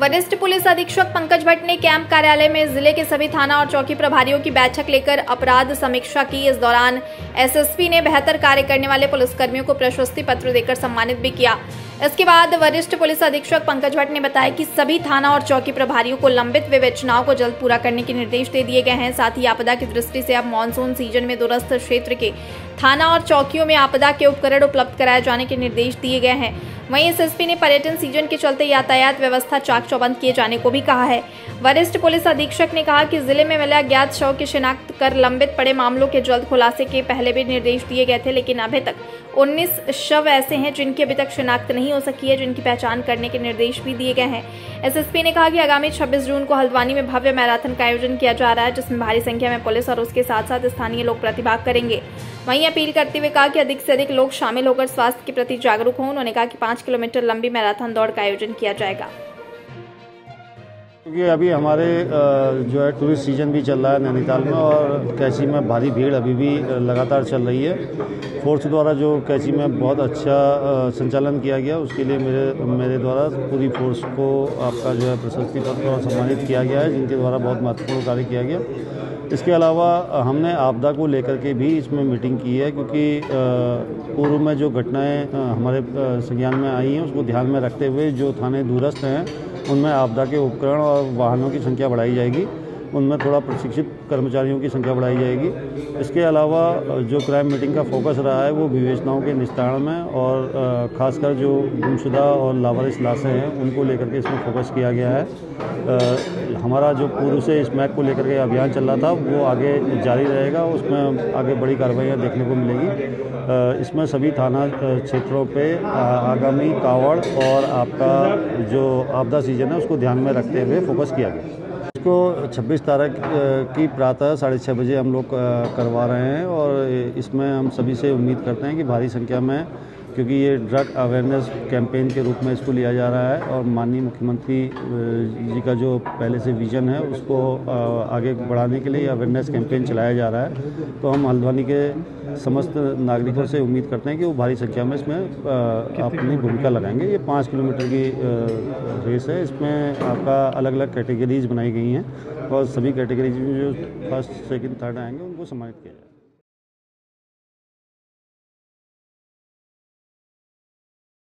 वरिष्ठ पुलिस अधीक्षक पंकज भट्ट ने कैंप कार्यालय में जिले के सभी थाना और चौकी प्रभारियों की बैठक लेकर अपराध समीक्षा की। इस दौरान एसएसपी ने बेहतर कार्य करने वाले पुलिसकर्मियों को प्रशस्ति पत्र देकर सम्मानित भी किया। इसके बाद वरिष्ठ पुलिस अधीक्षक पंकज भट्ट ने बताया कि सभी थाना और चौकी प्रभारियों को लंबित विवेचनाओं को जल्द पूरा करने के निर्देश दे दिए गए हैं। साथ ही आपदा की दृष्टि से अब मानसून सीजन में दूरस्थ क्षेत्र के थाना और चौकियों में आपदा के उपकरण उपलब्ध कराए जाने के निर्देश दिए गए हैं। वहीं एसएसपी ने पर्यटन सीजन के चलते यातायात व्यवस्था चाक चौबंद किए जाने को भी कहा है। वरिष्ठ पुलिस अधीक्षक ने कहा कि जिले में मिले अज्ञात शव की शिनाख्त कर लंबित पड़े मामलों के जल्द खुलासे के पहले भी निर्देश दिए गए थे, लेकिन अभी तक 19 शव ऐसे हैं जिनकी अभी तक शिनाख्त नहीं हो सकी है, जिनकी पहचान करने के निर्देश भी दिए गए हैं। एसएसपी ने कहा कि आगामी 26 जून को हल्द्वानी में भव्य मैराथन का आयोजन किया जा रहा है, जिसमें भारी संख्या में पुलिस और उसके साथ साथ स्थानीय लोग प्रतिभाग करेंगे। वहीं अपील करते हुए कहा कि अधिक से अधिक लोग शामिल होकर स्वास्थ्य के प्रति जागरूक हों। उन्होंने कहा कि 5 किलोमीटर लंबी मैराथन दौड़ का आयोजन किया जाएगा। क्योंकि अभी हमारे जो है टूरिस्ट सीजन भी चल रहा है नैनीताल में, और कैंची में भारी भीड़ अभी भी लगातार चल रही है। फोर्स द्वारा जो कैंची में बहुत अच्छा संचालन किया गया, उसके लिए मेरे द्वारा पूरी फोर्स को आपका जो है प्रशस्ति पत्र और सम्मानित किया गया है, जिनके द्वारा बहुत महत्वपूर्ण कार्य किया गया। इसके अलावा हमने आपदा को लेकर के भी इसमें मीटिंग की है, क्योंकि पूर्व में जो घटनाएँ हमारे संज्ञान में आई हैं उसको ध्यान में रखते हुए जो थाने दूरस्थ हैं उनमें आपदा के उपकरण और वाहनों की संख्या बढ़ाई जाएगी, उनमें थोड़ा प्रशिक्षित कर्मचारियों की संख्या बढ़ाई जाएगी। इसके अलावा जो क्राइम मीटिंग का फोकस रहा है वो विवेचनाओं के निस्तारण में और ख़ासकर जो गुमशुदा और लावारिस लाशें हैं उनको लेकर के इसमें फोकस किया गया है। हमारा जो पूर्व से इस मैक को लेकर के अभियान चल रहा था वो आगे जारी रहेगा, उसमें आगे बड़ी कार्रवाइयाँ देखने को मिलेगी। इसमें सभी थाना क्षेत्रों पर आगामी कावड़ और आपका जो आपदा सीजन है उसको ध्यान में रखते हुए फोकस किया गया। इसको 26 तारीख की प्रातः 6:30 बजे हम लोग करवा रहे हैं, और इसमें हम सभी से उम्मीद करते हैं कि भारी संख्या में, क्योंकि ये ड्रग अवेयरनेस कैंपेन के रूप में इसको लिया जा रहा है, और माननीय मुख्यमंत्री जी का जो पहले से विज़न है उसको आगे बढ़ाने के लिए अवेयरनेस कैंपेन चलाया जा रहा है। तो हम हल्द्वानी के समस्त नागरिकों से उम्मीद करते हैं कि वो भारी संख्या में इसमें अपनी भूमिका लगाएंगे। ये 5 किलोमीटर की रेस है, इसमें आपका अलग अलग कैटेगरीज बनाई गई हैं और सभी कैटेगरीज में जो फर्स्ट सेकंड थर्ड आएंगे उनको सम्मानित किया जाएगा।